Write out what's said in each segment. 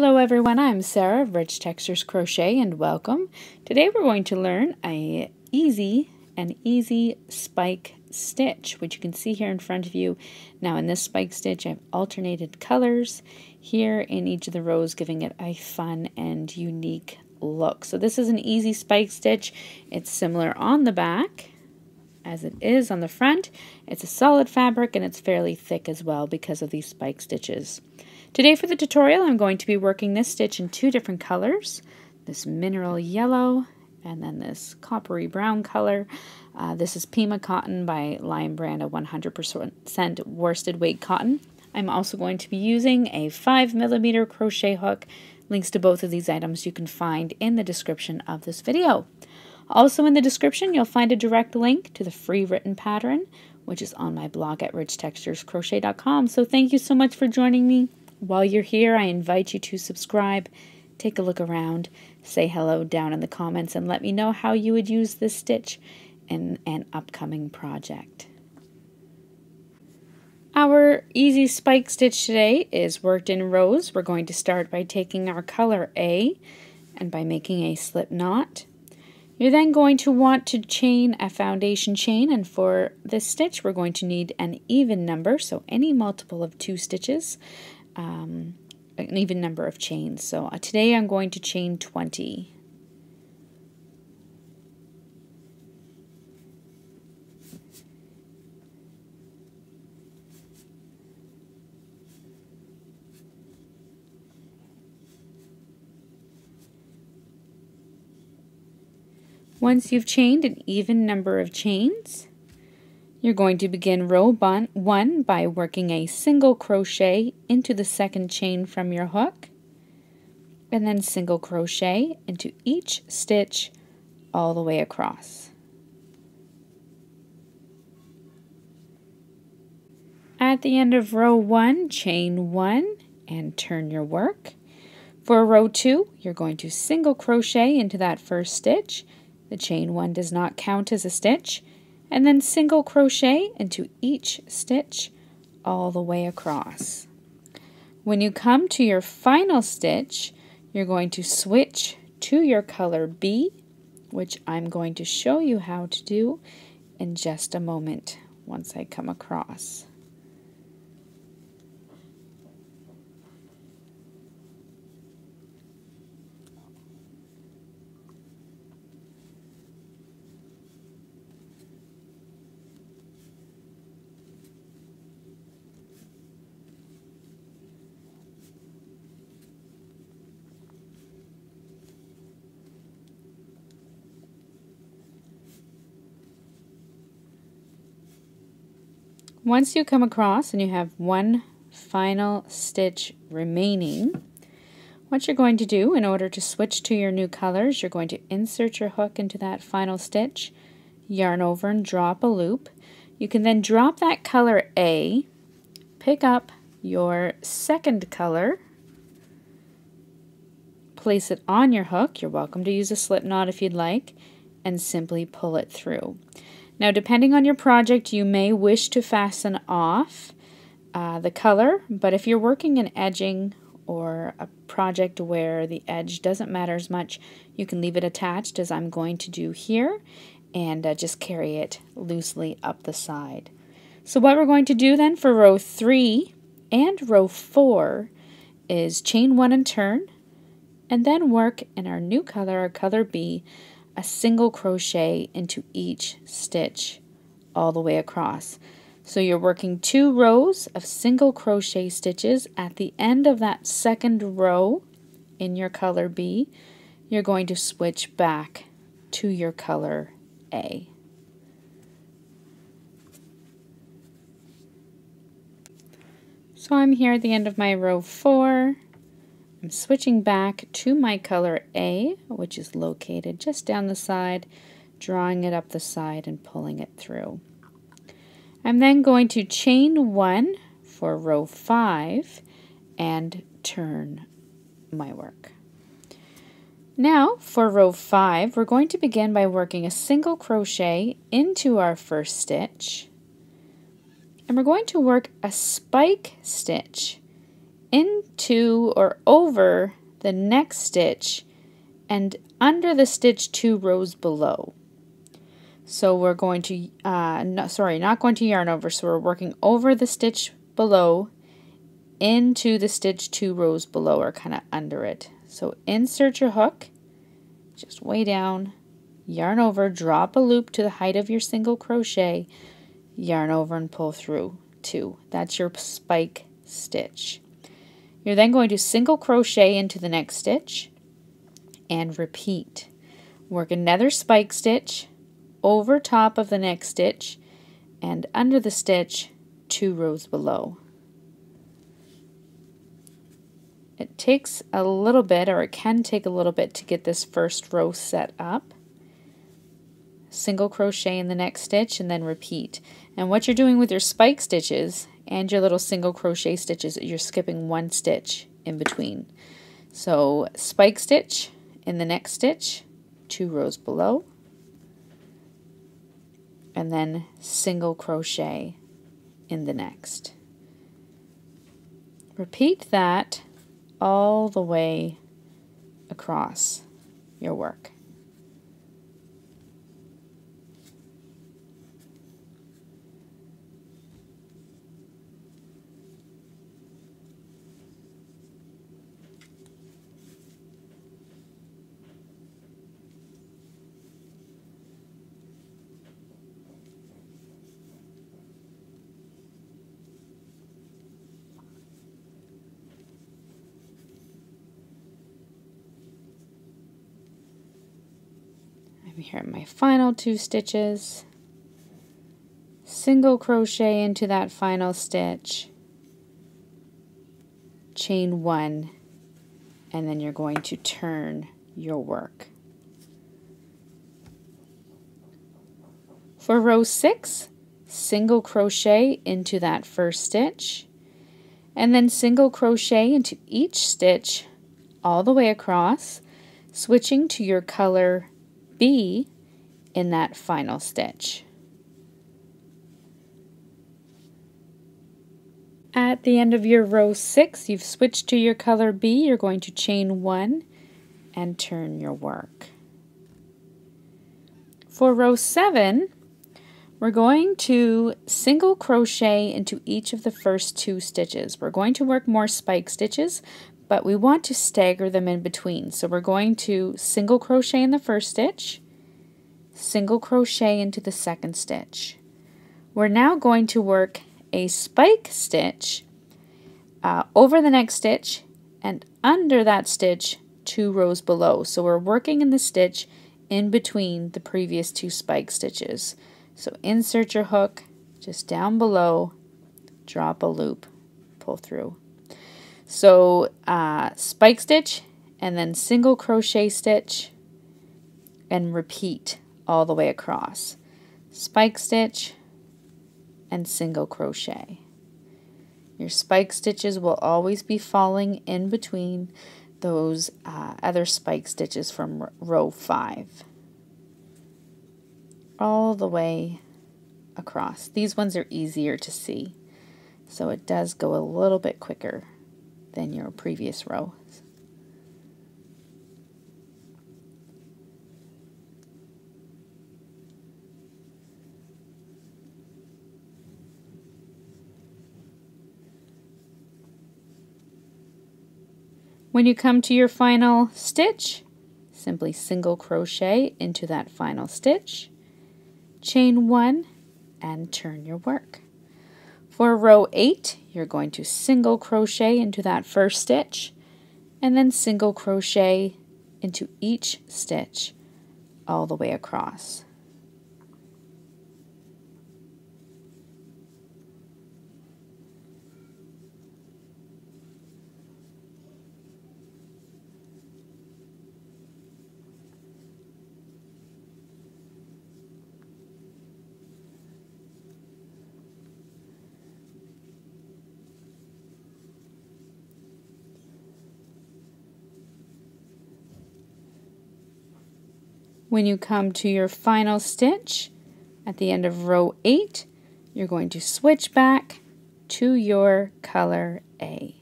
Hello everyone, I'm Sarah of Rich Textures Crochet and welcome. Today we're going to learn an easy spike stitch, which you can see here in front of you. Now in this spike stitch I've alternated colors here in each of the rows, giving it a fun and unique look. So this is an easy spike stitch. It's similar on the back as it is on the front. It's a solid fabric and it's fairly thick as well because of these spike stitches. Today for the tutorial I'm going to be working this stitch in two different colors, this mineral yellow and then this coppery brown color. This is Pima Cotton by Lion Brand, a 100% worsted weight cotton. I'm also going to be using a 5mm crochet hook. Links to both of these items you can find in the description of this video. Also in the description you'll find a direct link to the free written pattern, which is on my blog at richtexturescrochet.com. So thank you so much for joining me. While you're here, I invite you to subscribe, take a look around, say hello down in the comments, and let me know how you would use this stitch in an upcoming project. Our easy spike stitch today is worked in rows. We're going to start by taking our color A and by making a slip knot. You're then going to want to chain a foundation chain, and for this stitch we're going to need an even number, so any multiple of two stitches. An even number of chains. So today I'm going to chain 20. Once you've chained an even number of chains, you're going to begin row 1 by working a single crochet into the second chain from your hook, and then single crochet into each stitch all the way across. At the end of row 1, chain 1 and turn your work. For row 2, you're going to single crochet into that first stitch. The chain 1 does not count as a stitch. And then single crochet into each stitch all the way across. When you come to your final stitch, you're going to switch to your color B, which I'm going to show you how to do in just a moment once I come across. Once you come across and you have one final stitch remaining, what you're going to do in order to switch to your new colors, you're going to insert your hook into that final stitch, yarn over and drop a loop. You can then drop that color A, pick up your second color, place it on your hook, you're welcome to use a slip knot if you'd like, and simply pull it through. Now, depending on your project, you may wish to fasten off the color, but if you're working in edging or a project where the edge doesn't matter as much, you can leave it attached as I'm going to do here and just carry it loosely up the side. So what we're going to do then for row 3 and row 4 is chain 1 and turn, and then work in our new color, our color B, a single crochet into each stitch all the way across. So you're working two rows of single crochet stitches. At the end of that second row in your color B, you're going to switch back to your color A. So I'm here at the end of my row 4. I'm switching back to my color A, which is located just down the side, drawing it up the side and pulling it through. I'm then going to chain 1 for row 5 and turn my work. Now for row 5, we're going to begin by working a single crochet into our first stitch, and we're going to work a spike stitch into or over the next stitch and under the stitch 2 rows below. So we're going to, not going to yarn over, so we're working over the stitch below into the stitch 2 rows below, or kind of under it. So insert your hook, just way down, yarn over, drop a loop to the height of your single crochet, yarn over and pull through 2. That's your spike stitch. You're then going to single crochet into the next stitch and repeat. Work another spike stitch over top of the next stitch and under the stitch 2 rows below. It takes a little bit, or it can take a little bit, to get this first row set up. Single crochet in the next stitch and then repeat. And what you're doing with your spike stitches and your little single crochet stitches, you're skipping one stitch in between. So spike stitch in the next stitch, 2 rows below, and then single crochet in the next. Repeat that all the way across your work. Here are my final 2 stitches. Single crochet into that final stitch, chain 1, and then you're going to turn your work. For row 6, single crochet into that first stitch and then single crochet into each stitch all the way across, switching to your color B in that final stitch. At the end of your row 6, you've switched to your color B. You're going to chain 1 and turn your work. For row 7, we're going to single crochet into each of the first 2 stitches. We're going to work more spike stitches, but we want to stagger them in between. So we're going to single crochet in the first stitch, single crochet into the second stitch. We're now going to work a spike stitch over the next stitch and under that stitch 2 rows below. So we're working in the stitch in between the previous 2 spike stitches. So insert your hook just down below, drop a loop, pull through. So spike stitch and then single crochet stitch and repeat all the way across. Spike stitch and single crochet. Your spike stitches will always be falling in between those other spike stitches from row 5. All the way across. These ones are easier to see, so it does go a little bit quicker than your previous rows. When you come to your final stitch, simply single crochet into that final stitch, chain 1, and turn your work. For row 8, you're going to single crochet into that first stitch and then single crochet into each stitch all the way across. When you come to your final stitch at the end of row 8, you're going to switch back to your color A.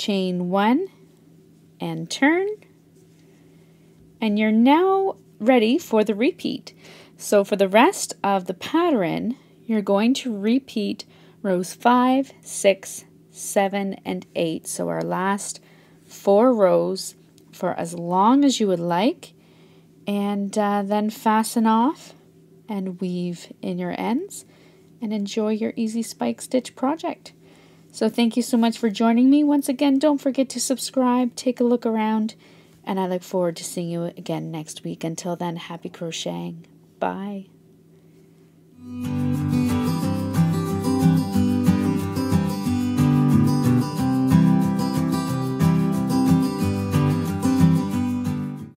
chain one and turn, and you're now ready for the repeat. So for the rest of the pattern, you're going to repeat rows 5, 6, 7, and 8, so our last 4 rows, for as long as you would like, and then fasten off and weave in your ends and enjoy your easy spike stitch project. So thank you so much for joining me. Once again, don't forget to subscribe, take a look around, and I look forward to seeing you again next week. Until then, happy crocheting. Bye.